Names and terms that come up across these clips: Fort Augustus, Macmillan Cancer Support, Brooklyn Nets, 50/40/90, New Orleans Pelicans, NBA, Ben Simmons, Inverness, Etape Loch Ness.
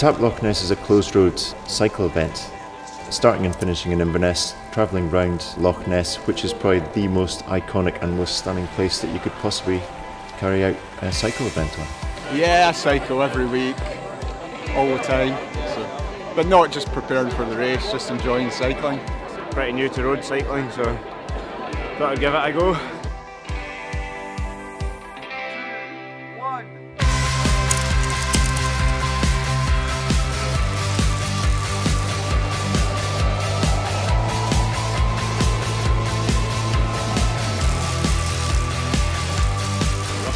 Etape Loch Ness is a closed road cycle event, starting and finishing in Inverness, travelling round Loch Ness, which is probably the most iconic and most stunning place that you could possibly carry out a cycle event on. Yeah, I cycle every week, all the time, so. But not just preparing for the race, just enjoying cycling. Pretty new to road cycling, so thought I'd give it a go.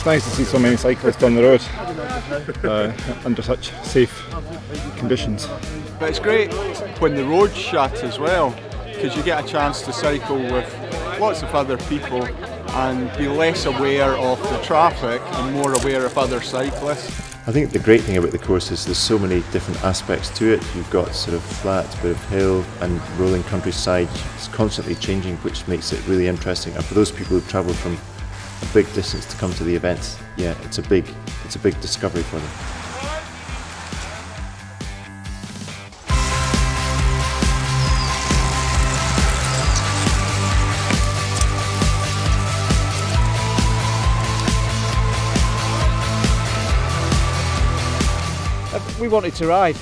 It's nice to see so many cyclists on the road under such safe conditions. But it's great when the road's shut as well, because you get a chance to cycle with lots of other people and be less aware of the traffic and more aware of other cyclists. I think the great thing about the course is there's so many different aspects to it. You've got sort of flat, bit of hill and rolling countryside. It's constantly changing, which makes it really interesting. And for those people who've travelled from a big distance to come to the event, yeah, it's a big discovery for them. We wanted to ride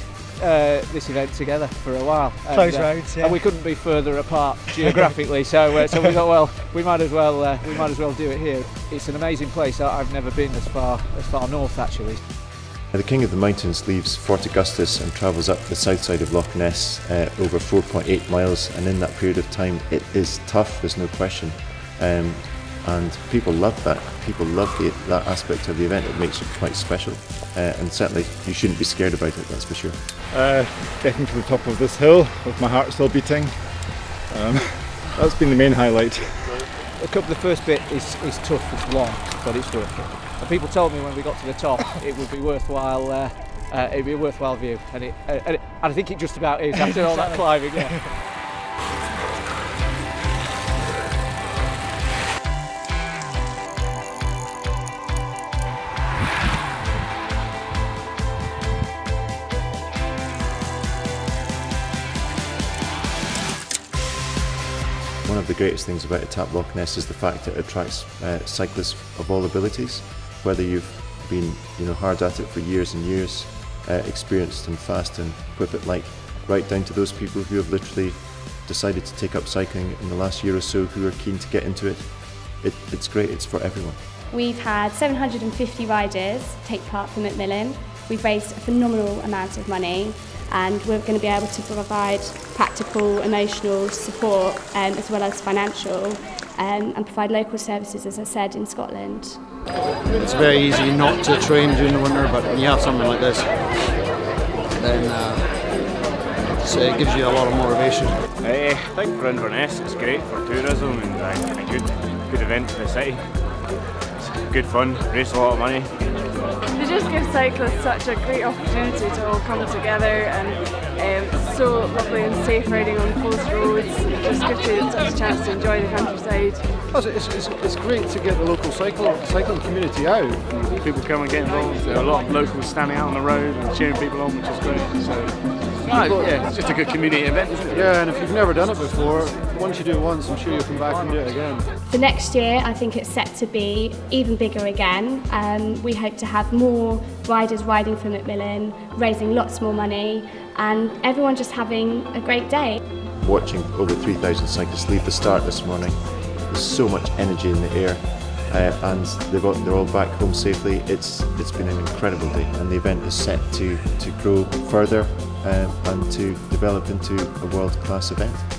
this event together for a while, and close roads, yeah. And we couldn't be further apart geographically, so we thought, well, we might as well do it here. It's an amazing place. I've never been as far north actually. The King of the Mountains leaves Fort Augustus and travels up the south side of Loch Ness over 4.8 miles, and in that period of time, it is tough. There's no question, and people love that. People love that aspect of the event. It makes it quite special, and certainly you shouldn't be scared about it, that's for sure. Getting to the top of this hill with my heart still beating, that's been the main highlight. The first bit is tough, it's long, but it's worth it. And people told me when we got to the top it would be worthwhile, it'd be a worthwhile view, and I think it just about is after all that climbing. Yeah. One of the greatest things about Etape Loch Ness is the fact that it attracts cyclists of all abilities. Whether you've been hard at it for years and years, experienced and fast and whip it like, right down to those people who have literally decided to take up cycling in the last year or so who are keen to get into it. It's great, it's for everyone. We've had 750 riders take part from Macmillan. We've raised a phenomenal amount of money, and we're going to be able to provide practical, emotional support as well as financial, and provide local services, as I said, in Scotland. It's very easy not to train during the winter, but when you have something like this, then so it gives you a lot of motivation. I think for Inverness it's great for tourism and a good event for the city. It's good fun, raise a lot of money. They just give cyclists such a great opportunity to all come together, and it's so lovely and safe riding on closed roads. It just gives you such a chance to enjoy the countryside. It's great to get the local cycling community out. People come and get involved. There are a lot of locals standing out on the road and cheering people on, which is great. Yeah, it's just a good community event, isn't it? Yeah, and if you've never done it before, once you do it once, I'm sure you'll come back and do it again. For next year, I think it's set to be even bigger again. We hope to have more riders riding for Macmillan, raising lots more money, and everyone just having a great day. Watching over 3,000 cyclists leave the start this morning, there's so much energy in the air, and they're all back home safely. It's been an incredible day, and the event is set to grow further and to develop into a world-class event.